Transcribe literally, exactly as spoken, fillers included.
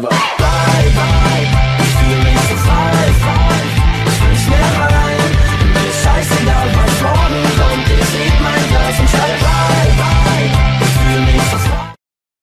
forever.